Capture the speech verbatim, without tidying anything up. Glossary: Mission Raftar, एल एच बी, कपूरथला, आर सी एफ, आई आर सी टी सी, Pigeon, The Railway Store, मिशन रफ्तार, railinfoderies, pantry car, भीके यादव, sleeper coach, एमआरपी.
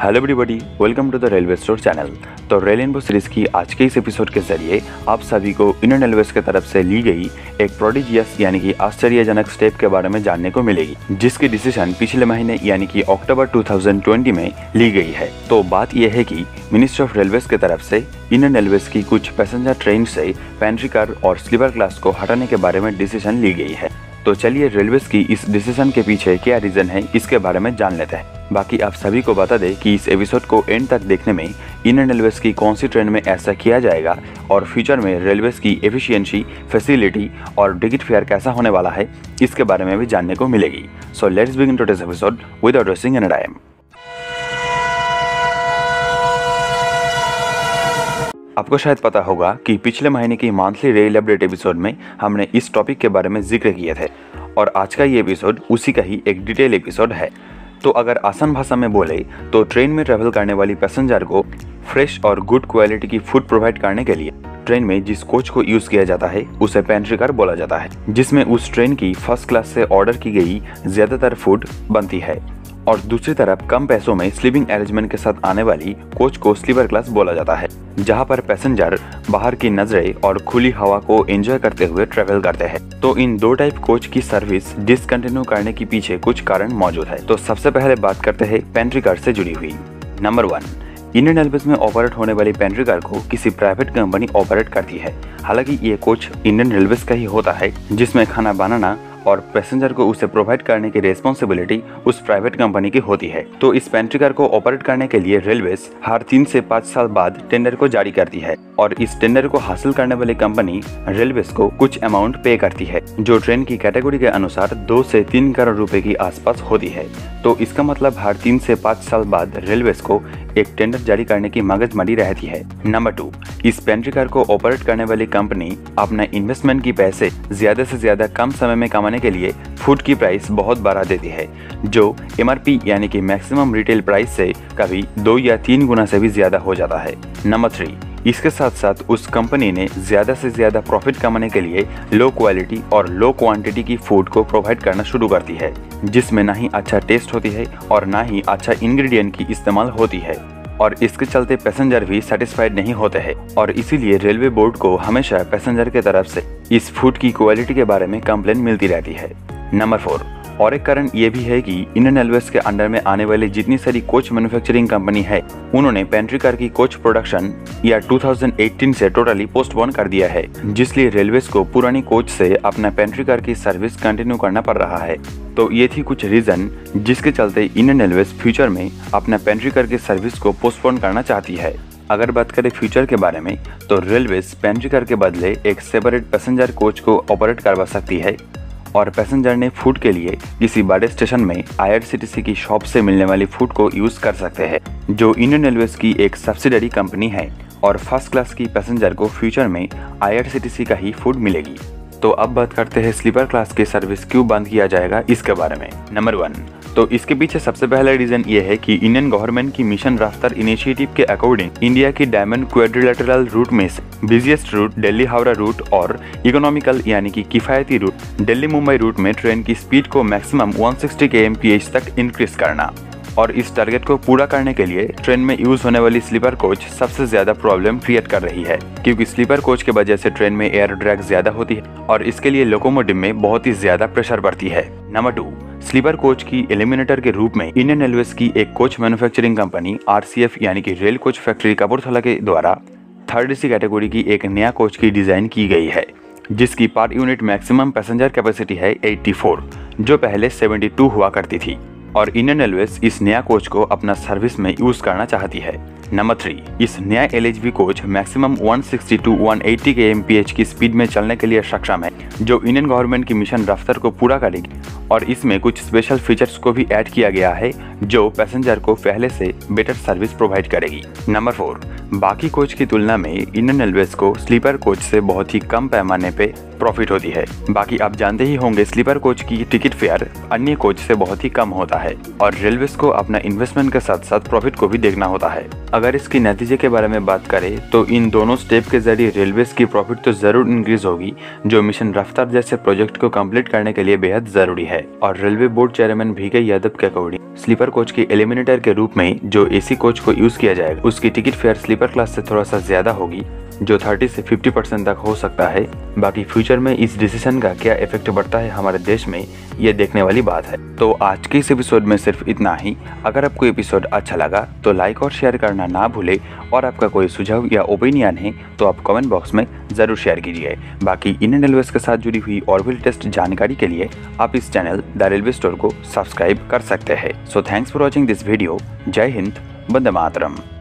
Hello everybody, welcome to the railway store channel. तो rail info series की आज के इस एपिसोड के जरिए आप सभी को इंडियन रेलवेज़ की तरफ से ली गई एक प्रोडिजियस यानी कि आश्चर्यजनक स्टेप के बारे में जानने को मिलेगी, जिसकी डिसीजन पिछले महीने यानी कि अक्टूबर दो हज़ार बीस में ली गई है। तो बात यह है कि मिनिस्ट्री ऑफ रेलवेज़ की तरफ से इंडियन रेलवेज़ की कुछ पैसेंजर ट्रेन से पैंट्री कार और स्लीपर क्लास को हटाने के बारे में डिसीजन ली गई है। तो चलिए रेलवेज़ की इस डिसीजन के पीछे क्या रीज़न है इसके बारे में जान लेते हैं। बाकी आप सभी को बता दें कि इस एपिसोड को एंड तक देखने में इंडियन रेलवेज़ की कौन सी ट्रेन में ऐसा किया जाएगा और फ्यूचर में रेलवेज़ की एफिशिएंसी, फैसिलिटी और टिकट फेयर कैसा होने वाला है इसके बारे में भी जानने को मिलेगी। So let's begin today's episode with addressing एनआरआईएम। आपको शायद पता होगा कि पिछले महीने की मंथली रेल अपडेट एपिसोड में हमने इस टॉपिक के बारे में जिक्र किए थे और आज का ये एपिसोड उसी का ही एक डिटेल एपिसोड है। तो अगर आसान भाषा में बोले तो ट्रेन में ट्रैवल करने वाली पैसेंजर को फ्रेश और गुड क्वालिटी की फूड प्रोवाइड करने के लिए ट्रेन में जिस कोच को यूज़ किया जाता है उसे पैंट्री कार बोला जाता है, जिसमें उस ट्रेन की फर्स्ट क्लास से ऑर्डर की गई ज़्यादातर फूड बनती है। और दूसरी तरफ कम पैसों में स्लीपिंग अरेंजमेंट के साथ आने वाली कोच को स्लीपर क्लास बोला जाता है, जहां पर पैसेंजर बाहर की नजरें और खुली हवा को एंजॉय करते हुए ट्रेवल करते हैं। तो इन दो टाइप कोच की सर्विस डिसकंटिन्यू करने के पीछे कुछ कारण मौजूद है। तो सबसे पहले बात करते हैं पैंट्री कार से जुड़ी हुई। नंबर वन, इंडियन रेलवेज में ऑपरेट होने वाली पैंट्री कार को किसी प्राइवेट कंपनी ऑपरेट करती है। हालांकि ये कोच इंडियन रेलवेज का ही होता है, जिसमें खाना बनाना और पैसेंजर को उसे प्रोवाइड करने की रेस्पॉन्सिबिलिटी उस प्राइवेट कंपनी की होती है। तो इस पैंट्री कार को ऑपरेट करने के लिए रेलवेज हर तीन से पाँच साल बाद टेंडर को जारी करती है और इस टेंडर को हासिल करने वाली कंपनी रेलवेज को कुछ अमाउंट पे करती है, जो ट्रेन की कैटेगरी के अनुसार दो से तीन करोड़ रुपए की आसपास होती है। तो इसका मतलब हर तीन से पाँच साल बाद रेलवेज को एक टेंडर जारी करने की मगजमारी रहती है। नंबर टू, इस पैंट्री कार को ऑपरेट करने वाली कंपनी अपना इन्वेस्टमेंट की पैसे ज्यादा से ज्यादा कम समय में कमाने के लिए फूड की प्राइस बहुत बढ़ा देती है, जो एमआरपी यानी कि मैक्सिमम रिटेल प्राइस से कभी दो या तीन गुना से भी ज्यादा हो जाता है। नंबर थ्री, इसके साथ साथ उस कंपनी ने ज़्यादा से ज़्यादा प्रॉफिट कमाने के लिए लो क्वालिटी और लो क्वांटिटी की फूड को प्रोवाइड करना शुरू करती है, जिसमें ना ही अच्छा टेस्ट होती है और ना ही अच्छा इंग्रेडिएंट की इस्तेमाल होती है और इसके चलते पैसेंजर भी सेटिस्फाइड नहीं होते हैं। और इसीलिए रेलवे बोर्ड को हमेशा पैसेंजर की तरफ से इस फूड की क्वालिटी के बारे में कंप्लेन मिलती रहती है। नंबर फोर, और एक कारण ये भी है कि इंडियन रेलवेज के अंडर में आने वाली जितनी सारी कोच मैन्युफैक्चरिंग कंपनी है, उन्होंने पैंट्री कार की कोच प्रोडक्शन या दो हज़ार अठारह से टोटली पोस्टपोन कर दिया है, जिसलिए रेलवेज को पुरानी कोच से अपना पैंट्री कार की सर्विस कंटिन्यू करना पड़ रहा है। तो ये थी कुछ रीजन जिसके चलते इंडियन रेलवेज फ्यूचर में अपना पैंट्री कार की सर्विस को पोस्टपोन करना चाहती है। अगर बात करें फ्यूचर के बारे में, तो रेलवेज पैंट्री कार के बदले एक सेपरेट पैसेंजर कोच को ऑपरेट करवा सकती है और पैसेंजर ने फूड के लिए किसी बड़े स्टेशन में आई आर सी टी सी की शॉप से मिलने वाली फूड को यूज़ कर सकते हैं, जो इंडियन रेलवेज की एक सब्सिडरी कंपनी है और फर्स्ट क्लास की पैसेंजर को फ्यूचर में आई आर सी टी सी का ही फूड मिलेगी। तो अब बात करते हैं स्लीपर क्लास की सर्विस क्यों बंद किया जाएगा इसके बारे में। नंबर वन, तो इसके पीछे सबसे पहला रीजन ये है कि इंडियन गवर्नमेंट की मिशन राफ्तार इनिशिएटिव के अकॉर्डिंग इंडिया की डायमंड क्वाड्रिलेटरल रूट में से busiest route Delhi Howrah route और इकोनॉमिकल यानी कि किफायती रूट दिल्ली मुंबई रूट में ट्रेन की स्पीड को मैक्सिमम एक सौ साठ के एम पी एच तक इंक्रीज करना। और इस टारगेट को पूरा करने के लिए ट्रेन में यूज होने वाली स्लीपर कोच सबसे ज्यादा प्रॉब्लम क्रिएट कर रही है, क्योंकि स्लीपर कोच के वजह से ट्रेन में एयर ड्रैग ज्यादा होती है और इसके लिए लोकोमोटिव में बहुत ही ज्यादा प्रेशर पड़ती है। नंबर टू, स्लीपर कोच की एलिमिनेटर के रूप में इंडियन रेलवेज की एक coach manufacturing company आर सी एफ यानी कि रेल कोच फैक्ट्री कपूरथला के द्वारा थर्ड एसी कैटेगरी की एक नया कोच की डिजाइन की गई है, जिसकी per unit maximum passenger capacity है चौरासी, जो पहले बहत्तर हुआ करती थी और इंडियन रेलवेज इस नया कोच को अपना सर्विस में यूज करना चाहती है। नंबर थ्री, इस नया एल एच बी coach maximum एक सौ साठ टू एक सौ अस्सी के एम पी एच की स्पीड में चलने के लिए सक्षम है, जो इंडियन गवर्नमेंट की मिशन रफ्तार को पूरा करेगी और इसमें कुछ स्पेशल फीचर्स को भी ऐड किया गया है, जो पैसेंजर को पहले से बेटर सर्विस प्रोवाइड करेगी। नंबर फोर, बाकी कोच की तुलना में इंडियन रेलवेज को स्लीपर कोच से बहुत ही कम पैमाने पे प्रॉफिट होती है। बाकी आप जानते ही होंगे स्लीपर कोच की टिकट फेयर अन्य कोच से बहुत ही कम होता है और रेलवेज को अपना इन्वेस्टमेंट के साथ साथ प्रॉफिट को भी देखना होता है। अगर इसकी नतीजे के बारे में बात करें तो इन दोनों स्टेप के जरिए रेलवेज़ की प्रॉफिट तो ज़रूर इंक्रीज़ होगी, जो मिशन रफ्तार जैसे प्रोजेक्ट को कंप्लीट करने के लिए बेहद ज़रूरी है। और railway board chairman भीके यादव के अकॉर्डिंग स्लीपर कोच के एलिमिनेटर के रूप में जो एसी कोच को यूज़ किया जाएगा उसकी टिकट फेयर स्लीपर क्लास से थोड़ा सा ज़्यादा होगी, जो तीस से पचास परसेंट तक हो सकता है। बाकी फ्यूचर में इस डिसीजन का क्या इफेक्ट पड़ता है हमारे देश में, ये देखने वाली बात है। तो आज के इस एपिसोड में सिर्फ इतना ही। अगर आपको एपिसोड अच्छा लगा तो लाइक और शेयर करना ना भूले, और आपका कोई सुझाव या ओपिनियन है तो आप कमेंट बॉक्स में ज़रूर शेयर कीजिए। बाकी इंडियन रेलवेज के साथ जुड़ी हुई और भी लेटेस्ट जानकारी के लिए आप इस चैनल द रेलवे स्टोर को सब्सक्राइब कर सकते हैं। So thanks for watching this video. जय हिंद, वंदे मातरम।